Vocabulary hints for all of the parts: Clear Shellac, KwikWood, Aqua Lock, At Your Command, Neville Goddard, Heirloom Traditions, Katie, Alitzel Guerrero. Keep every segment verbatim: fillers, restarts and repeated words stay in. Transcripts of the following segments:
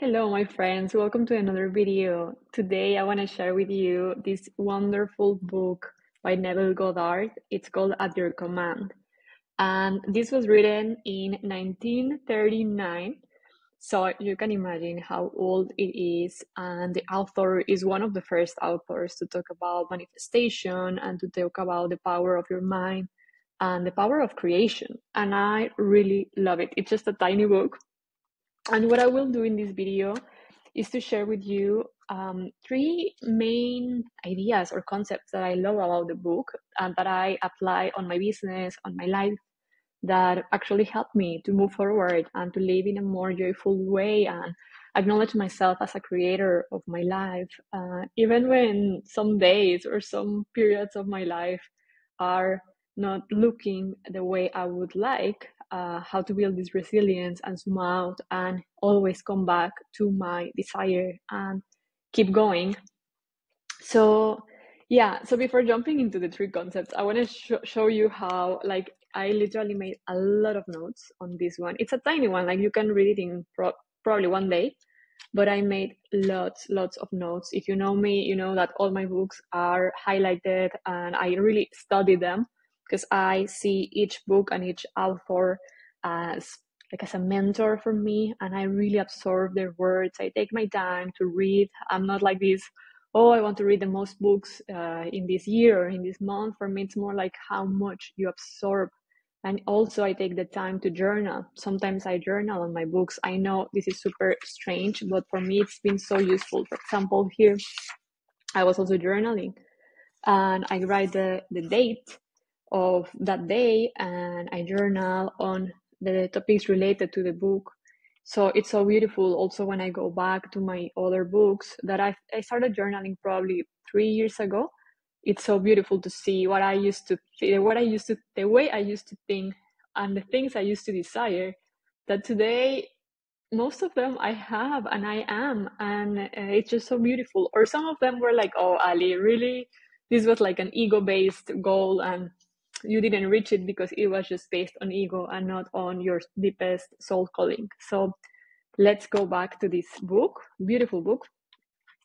Hello, my friends. Welcome to another video. Today, I want to share with you this wonderful book by Neville Goddard. It's called At Your Command. And this was written in nineteen thirty-nine. So you can imagine how old it is. And the author is one of the first authors to talk about manifestation and to talk about the power of your mind and the power of creation. And I really love it. It's just a tiny book. And what I will do in this video is to share with you um, three main ideas or concepts that I love about the book and that I apply on my business, on my life, that actually help me to move forward and to live in a more joyful way and acknowledge myself as a creator of my life, uh, even when some days or some periods of my life are not looking the way I would like. Uh, how to build this resilience and zoom out and always come back to my desire and keep going. So yeah, so before jumping into the three concepts, I want to sh show you how, like, I literally made a lot of notes on this one. It's a tiny one, like you can read it in pro probably one day, but I made lots, lots of notes. If you know me, you know that all my books are highlighted and I really study them, because I see each book and each author as like as a mentor for me, and I really absorb their words. I take my time to read. I'm not like this, oh, I want to read the most books uh, in this year or in this month. For me, it's more like how much you absorb. And also I take the time to journal. Sometimes I journal on my books. I know this is super strange, but for me, it's been so useful. For example, here, I was also journaling and I write the, the date of that day, and I journal on the topics related to the book. So it's so beautiful. Also, when I go back to my other books that I, I started journaling probably three years ago, it's so beautiful to see what I used to think, what I used to, the way I used to think and the things I used to desire, that today, most of them I have and I am, and uh, it's just so beautiful. Or some of them were like, oh, Ali, really? This was like an ego-based goal, and you didn't reach it because it was just based on ego and not on your deepest soul calling. So let's go back to this book, beautiful book.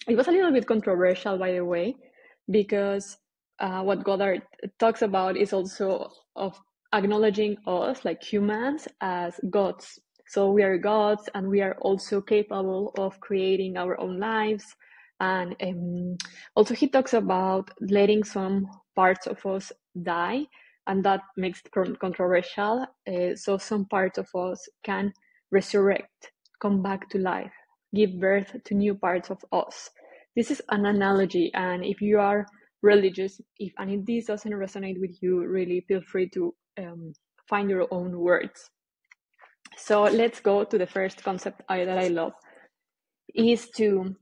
It was a little bit controversial, by the way, because uh, what Goddard talks about is also of acknowledging us, like humans, as gods. So we are gods, and we are also capable of creating our own lives. And um, also he talks about letting some parts of us die, and that makes it controversial. Uh, so some parts of us can resurrect, come back to life, give birth to new parts of us. This is an analogy, and if you are religious, if and if this doesn't resonate with you, really feel free to um, find your own words. So let's go to the first concept I, that I love, is to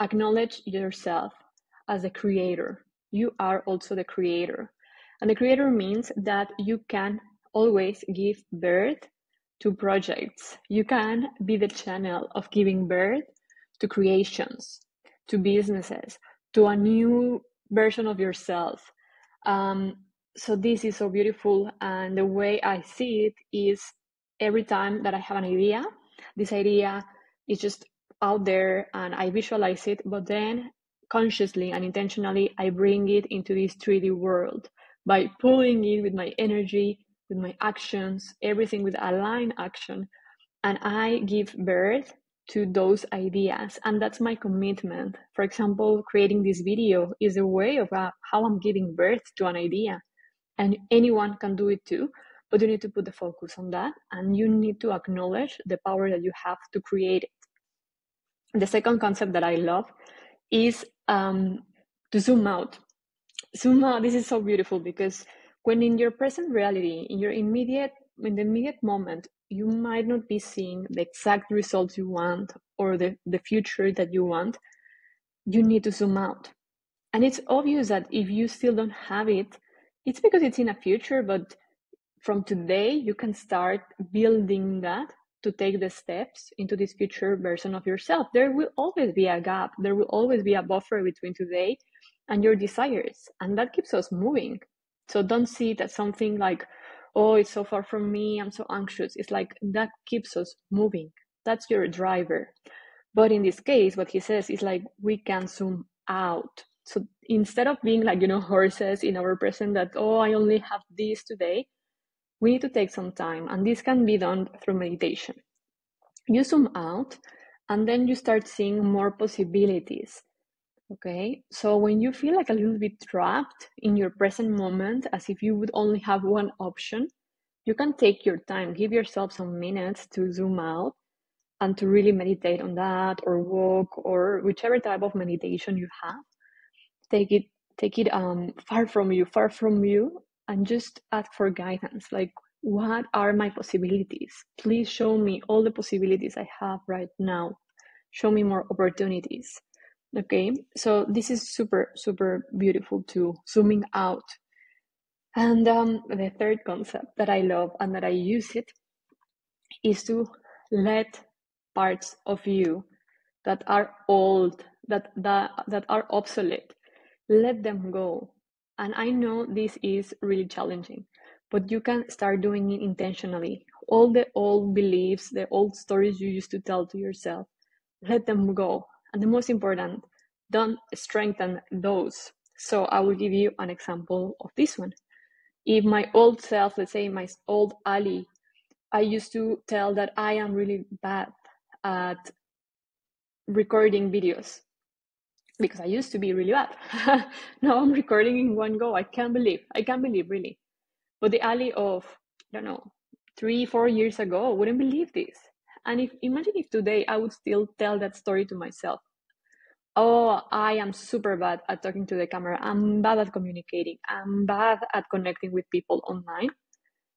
acknowledge yourself as a creator. You are also the creator. And the creator means that you can always give birth to projects. You can be the channel of giving birth to creations, to businesses, to a new version of yourself. Um, so this is so beautiful. And the way I see it is every time that I have an idea, this idea is just out there and I visualize it, but then consciously and intentionally I bring it into this three D world by pulling it with my energy, with my actions, everything with aligned action, and I give birth to those ideas. And that's my commitment. For example, creating this video is a way of how I'm giving birth to an idea, and anyone can do it too, but you need to put the focus on that, and you need to acknowledge the power that you have to create it. The second concept that I love is um, to zoom out. Zoom out, this is so beautiful, because when in your present reality, in your immediate, in the immediate moment, you might not be seeing the exact results you want or the, the future that you want, you need to zoom out. And it's obvious that if you still don't have it, it's because it's in a future, but from today, you can start building that, to take the steps into this future version of yourself. There will always be a gap. There will always be a buffer between today and your desires. And that keeps us moving. So don't see it as something like, oh, it's so far from me, I'm so anxious. It's like, that keeps us moving. That's your driver. But in this case, what he says is like, we can zoom out. So instead of being like, you know, horses in our present that, oh, I only have this today, we need to take some time. And this can be done through meditation. You zoom out and then you start seeing more possibilities. Okay, so when you feel like a little bit trapped in your present moment, as if you would only have one option, you can take your time, give yourself some minutes to zoom out and to really meditate on that, or walk, or whichever type of meditation you have. Take it, take it um, far from you, far from you, and just ask for guidance. Like, what are my possibilities? Please show me all the possibilities I have right now. Show me more opportunities. Okay, so this is super, super beautiful too, zooming out. And um, the third concept that I love and that I use it is to let parts of you that are old, that, that, that are obsolete, let them go. And I know this is really challenging, but you can start doing it intentionally. All the old beliefs, the old stories you used to tell to yourself, let them go. And the most important, don't strengthen those. So I will give you an example of this one. If my old self, let's say my old Ali, I used to tell that I am really bad at recording videos because I used to be really bad. Now I'm recording in one go. I can't believe, I can't believe really. But the Ali of, I don't know, three, four years ago wouldn't believe this. And if, imagine if today I would still tell that story to myself. Oh, I am super bad at talking to the camera. I'm bad at communicating. I'm bad at connecting with people online.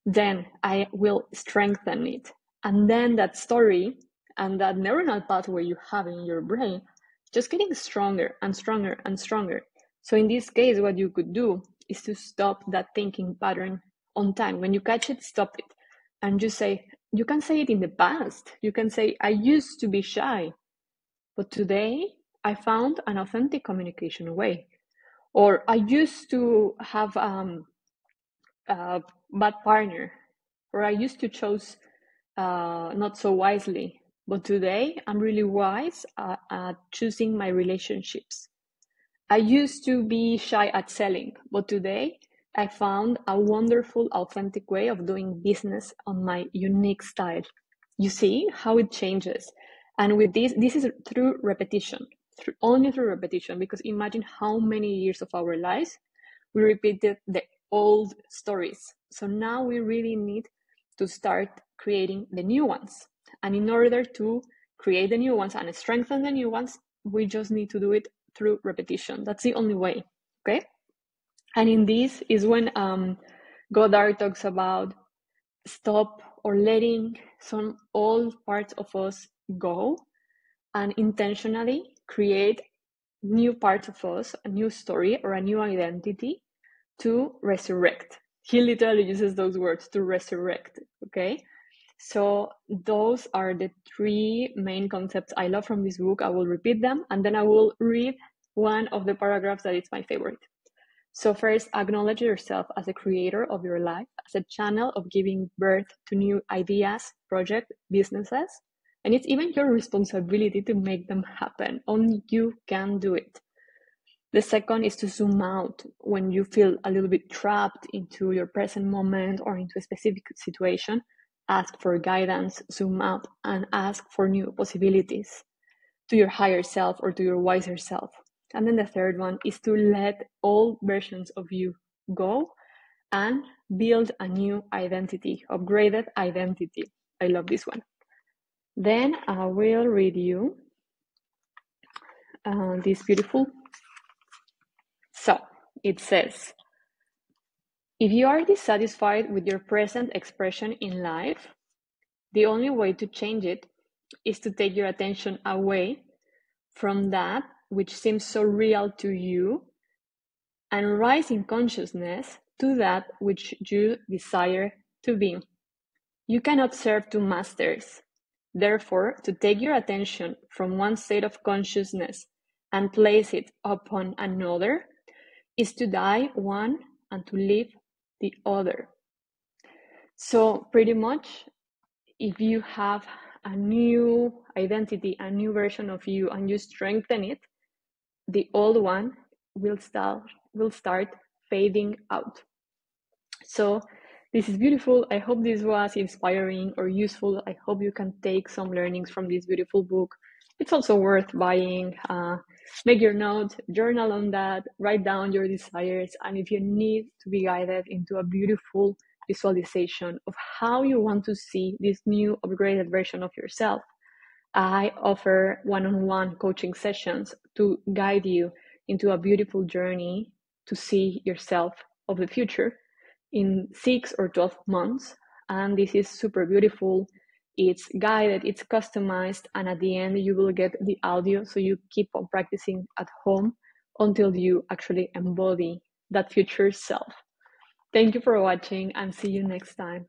Then I will strengthen it. And then that story and that neuronal pathway you have in your brain just getting stronger and stronger and stronger. So in this case, what you could do is to stop that thinking pattern on time. When you catch it, stop it. And just say, you can say it in the past. You can say, I used to be shy, but today I found an authentic communication way. Or I used to have um, a bad partner, or I used to choose uh, not so wisely, but today I'm really wise at, at choosing my relationships. I used to be shy at selling, but today I found a wonderful, authentic way of doing business on my unique style. You see how it changes. And with this, this is through repetition, through, only through repetition, because imagine how many years of our lives we repeated the old stories. So now we really need to start creating the new ones. And in order to create the new ones and strengthen the new ones, we just need to do it through repetition. That's the only way, okay? And in this is when um, Goddard talks about stop or letting some old parts of us go and intentionally create new parts of us, a new story or a new identity to resurrect. He literally uses those words, to resurrect, okay? So those are the three main concepts I love from this book. I will repeat them and then I will read one of the paragraphs that is my favorite. So first, acknowledge yourself as a creator of your life, as a channel of giving birth to new ideas, projects, businesses, and it's even your responsibility to make them happen. Only you can do it. The second is to zoom out when you feel a little bit trapped into your present moment or into a specific situation. Ask for guidance, zoom out, and ask for new possibilities to your higher self or to your wiser self. And then the third one is to let all versions of you go and build a new identity, upgraded identity. I love this one. Then I will read you uh, this beautiful. So it says, if you are dissatisfied with your present expression in life, the only way to change it is to take your attention away from that which seems so real to you, and rise in consciousness to that which you desire to be. You cannot serve two masters. Therefore, to take your attention from one state of consciousness and place it upon another is to die one and to live the other. So pretty much, if you have a new identity, a new version of you, and you strengthen it, the old one will start will start fading out. So this is beautiful. I hope this was inspiring or useful. I hope you can take some learnings from this beautiful book. It's also worth buying. Uh, make your notes, journal on that, write down your desires, and if you need to be guided into a beautiful visualization of how you want to see this new upgraded version of yourself, I offer one-on-one coaching sessions to guide you into a beautiful journey to see yourself of the future in six or twelve months. And this is super beautiful. It's guided, it's customized, and at the end you will get the audio, so you keep on practicing at home until you actually embody that future self. Thank you for watching, and see you next time.